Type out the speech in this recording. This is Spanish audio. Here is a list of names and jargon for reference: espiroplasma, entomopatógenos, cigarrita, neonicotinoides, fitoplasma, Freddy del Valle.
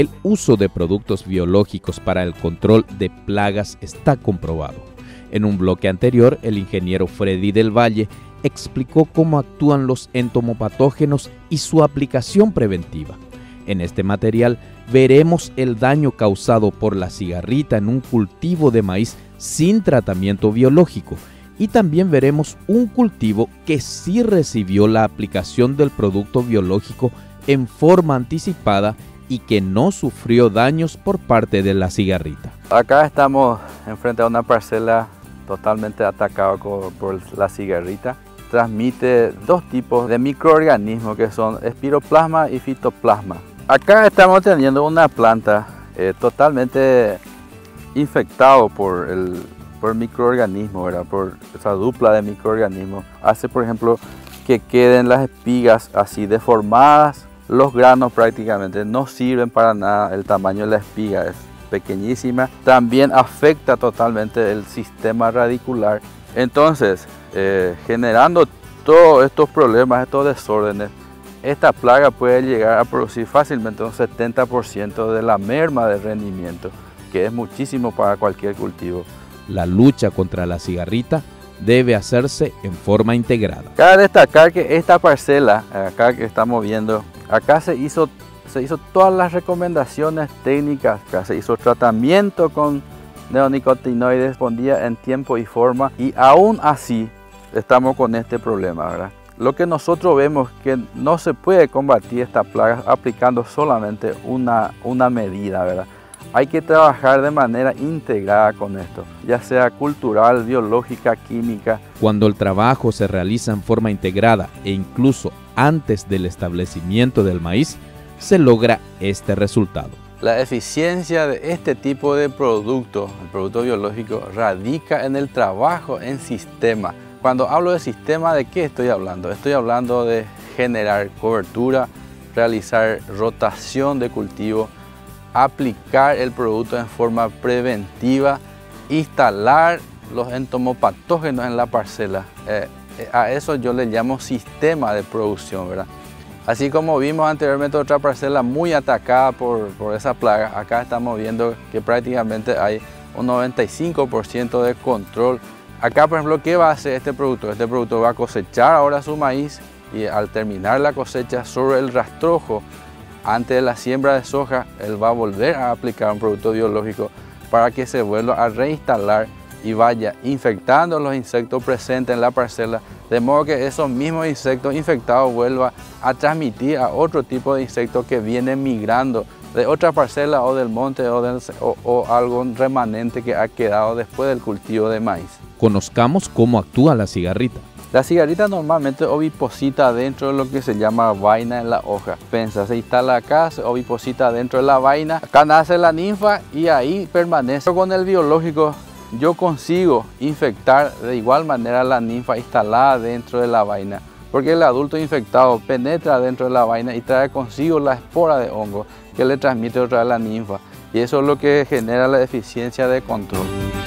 El uso de productos biológicos para el control de plagas está comprobado. En un bloque anterior, el ingeniero Freddy del Valle explicó cómo actúan los entomopatógenos y su aplicación preventiva. En este material veremos el daño causado por la cigarrita en un cultivo de maíz sin tratamiento biológico y también veremos un cultivo que sí recibió la aplicación del producto biológico en forma anticipada y que no sufrió daños por parte de la cigarrita. Acá estamos enfrente a una parcela totalmente atacada por la cigarrita. Transmite dos tipos de microorganismos que son espiroplasma y fitoplasma. Acá estamos teniendo una planta totalmente infectada por microorganismos, ¿verdad? Por esa dupla de microorganismos. Hace, por ejemplo, que queden las espigas así deformadas, los granos prácticamente no sirven para nada, el tamaño de la espiga es pequeñísima. También afecta totalmente el sistema radicular. Entonces, generando todos estos problemas, estos desórdenes, esta plaga puede llegar a producir fácilmente un 70% de la merma de rendimiento, que es muchísimo para cualquier cultivo. La lucha contra la cigarrita debe hacerse en forma integrada. Cabe destacar que esta parcela, acá que estamos viendo, acá se hizo todas las recomendaciones técnicas, acá se hizo tratamiento con neonicotinoides, respondía en tiempo y forma, y aún así estamos con este problema, ¿verdad? Lo que nosotros vemos que no se puede combatir esta plaga aplicando solamente una medida, ¿verdad? Hay que trabajar de manera integrada con esto, ya sea cultural, biológica, química. Cuando el trabajo se realiza en forma integrada e incluso antes del establecimiento del maíz, se logra este resultado. La eficiencia de este tipo de producto, el producto biológico, radica en el trabajo en sistema. Cuando hablo de sistema, ¿de qué estoy hablando? Estoy hablando de generar cobertura, realizar rotación de cultivo, aplicar el producto en forma preventiva, instalar los entomopatógenos en la parcela. A eso yo le llamo sistema de producción, ¿verdad? Así como vimos anteriormente otra parcela muy atacada por esa plaga, acá estamos viendo que prácticamente hay un 95% de control. Acá, por ejemplo, ¿qué va a hacer este producto? Este producto va a cosechar ahora su maíz y al terminar la cosecha sobre el rastrojo, antes de la siembra de soja, él va a volver a aplicar un producto biológico para que se vuelva a reinstalar y vaya infectando los insectos presentes en la parcela, de modo que esos mismos insectos infectados vuelvan a transmitir a otro tipo de insectos que vienen migrando de otra parcela o del monte o algún remanente que ha quedado después del cultivo de maíz. Conozcamos cómo actúa la cigarrita. La cigarrita normalmente oviposita dentro de lo que se llama vaina en la hoja. Pensa, se instala acá, se oviposita dentro de la vaina, acá nace la ninfa y ahí permanece. Con el biológico yo consigo infectar de igual manera la ninfa instalada dentro de la vaina, porque el adulto infectado penetra dentro de la vaina y trae consigo la espora de hongo que le transmite otra vez a la ninfa, y eso es lo que genera la deficiencia de control.